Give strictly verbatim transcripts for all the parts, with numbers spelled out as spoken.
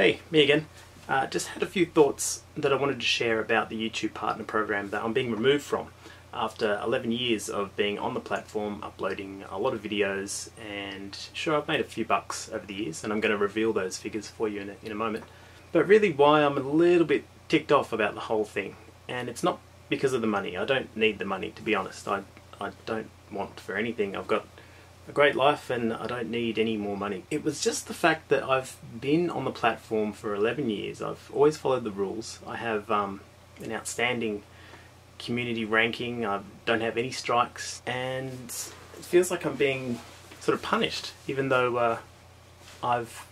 Hey, me again. Uh, just had a few thoughts that I wanted to share about the YouTube Partner Program that I'm being removed from after eleven years of being on the platform, uploading a lot of videos, and sure, I've made a few bucks over the years, and I'm going to reveal those figures for you in a, in a moment. But really why I'm a little bit ticked off about the whole thing, and it's not because of the money. I don't need the money, to be honest. I, I don't want for anything. I've got a great life and I don't need any more money. It was just the fact that I've been on the platform for eleven years. I've always followed the rules. I have um, an outstanding community ranking. I don't have any strikes, and it feels like I'm being sort of punished, even though uh, I've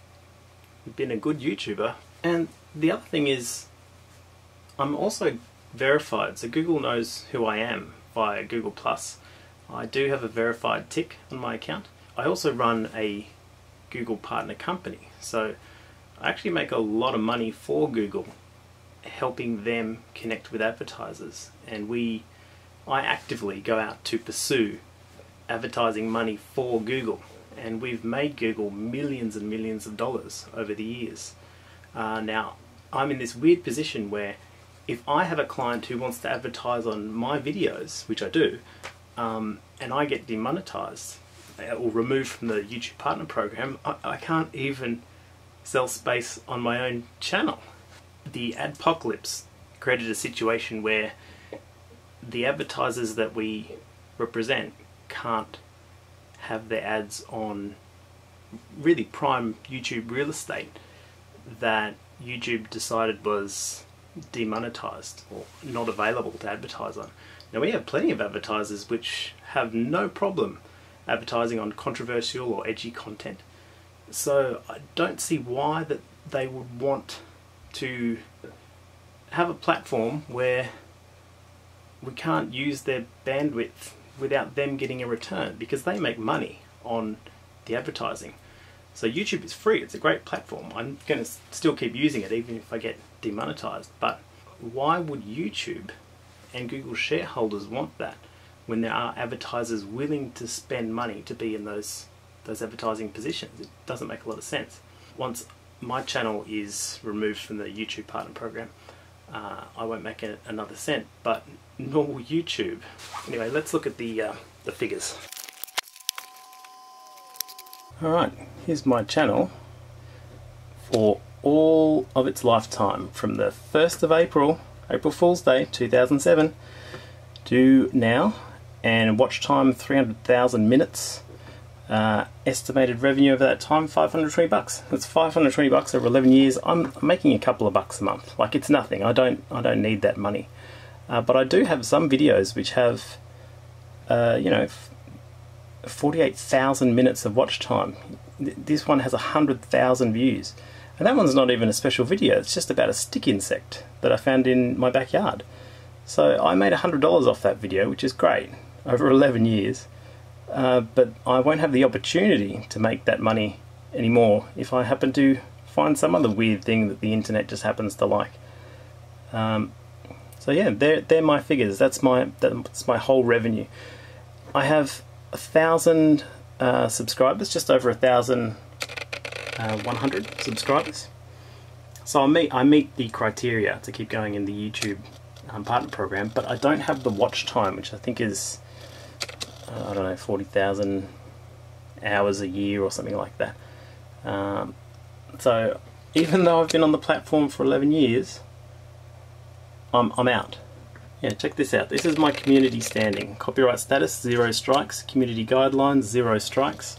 been a good YouTuber. And the other thing is, I'm also verified, so Google knows who I am via Google plus. I do have a verified tick on my account. I also run a Google partner company, so I actually make a lot of money for Google, helping them connect with advertisers, and we, I actively go out to pursue advertising money for Google, and we've made Google millions and millions of dollars over the years. Uh, now, I'm in this weird position where if I have a client who wants to advertise on my videos, which I do, Um, and I get demonetized or removed from the YouTube Partner Program, I, I can't even sell space on my own channel. The adpocalypse created a situation where the advertisers that we represent can't have their ads on really prime YouTube real estate that YouTube decided was demonetized or not available to advertise on. Now, we have plenty of advertisers which have no problem advertising on controversial or edgy content, so I don't see why that they would want to have a platform where we can't use their bandwidth without them getting a return, because they make money on the advertising. So YouTube is free, it's a great platform. I'm going to still keep using it even if I get demonetized, but why would YouTube and Google shareholders want that when there are advertisers willing to spend money to be in those those advertising positions? It doesn't make a lot of sense. Once my channel is removed from the YouTube Partner Program, uh, I won't make a, another cent, but nor will YouTube. Anyway, let's look at the, uh, the figures. Alright, here's my channel for all of its lifetime, from the first of April, April Fool's Day two thousand seven, to now, and watch time three hundred thousand minutes, uh, estimated revenue over that time five hundred twenty bucks. That's five hundred twenty bucks over eleven years. I'm making a couple of bucks a month, like it's nothing. I don't I don't need that money, uh, but I do have some videos which have uh, you know, forty-eight thousand minutes of watch time. This one has one hundred thousand views. And that one's not even a special video, it's just about a stick insect that I found in my backyard. So I made one hundred dollars off that video, which is great, over eleven years. Uh, but I won't have the opportunity to make that money anymore if I happen to find some other weird thing that the internet just happens to like. Um, so yeah, they're, they're my figures, that's my, that's my whole revenue. I have a thousand uh, subscribers, just over a thousand Uh, one hundred subscribers, so I meet I meet the criteria to keep going in the YouTube um, Partner Program, but I don't have the watch time, which I think is uh, I don't know, forty thousand hours a year or something like that. Um, so even though I've been on the platform for eleven years, I'm I'm out. Yeah, check this out. This is my community standing. Copyright status zero strikes. Community guidelines zero strikes.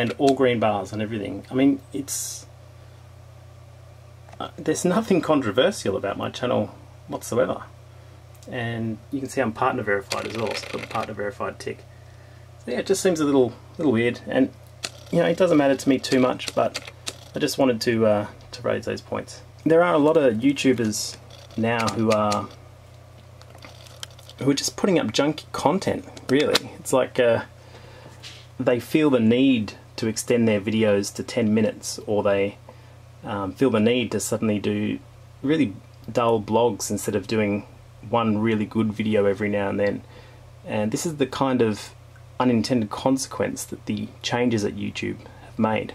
And all green bars and everything. I mean, it's uh, there's nothing controversial about my channel whatsoever, and you can see I'm partner verified as well. So put the partner verified tick. So yeah, it just seems a little little weird, and you know, it doesn't matter to me too much, but I just wanted to uh, to raise those points. There are a lot of YouTubers now who are who are just putting up junky content. Really, it's like uh, they feel the need to extend their videos to ten minutes, or they um, feel the need to suddenly do really dull blogs instead of doing one really good video every now and then. And this is the kind of unintended consequence that the changes at YouTube have made.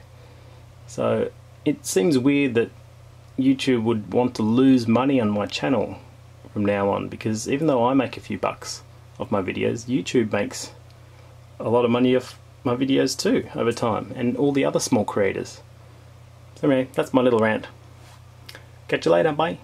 So it seems weird that YouTube would want to lose money on my channel from now on, because even though I make a few bucks off my videos, YouTube makes a lot of money off my videos too over time, and all the other small creators. So anyway, that's my little rant. Catch you later, bye.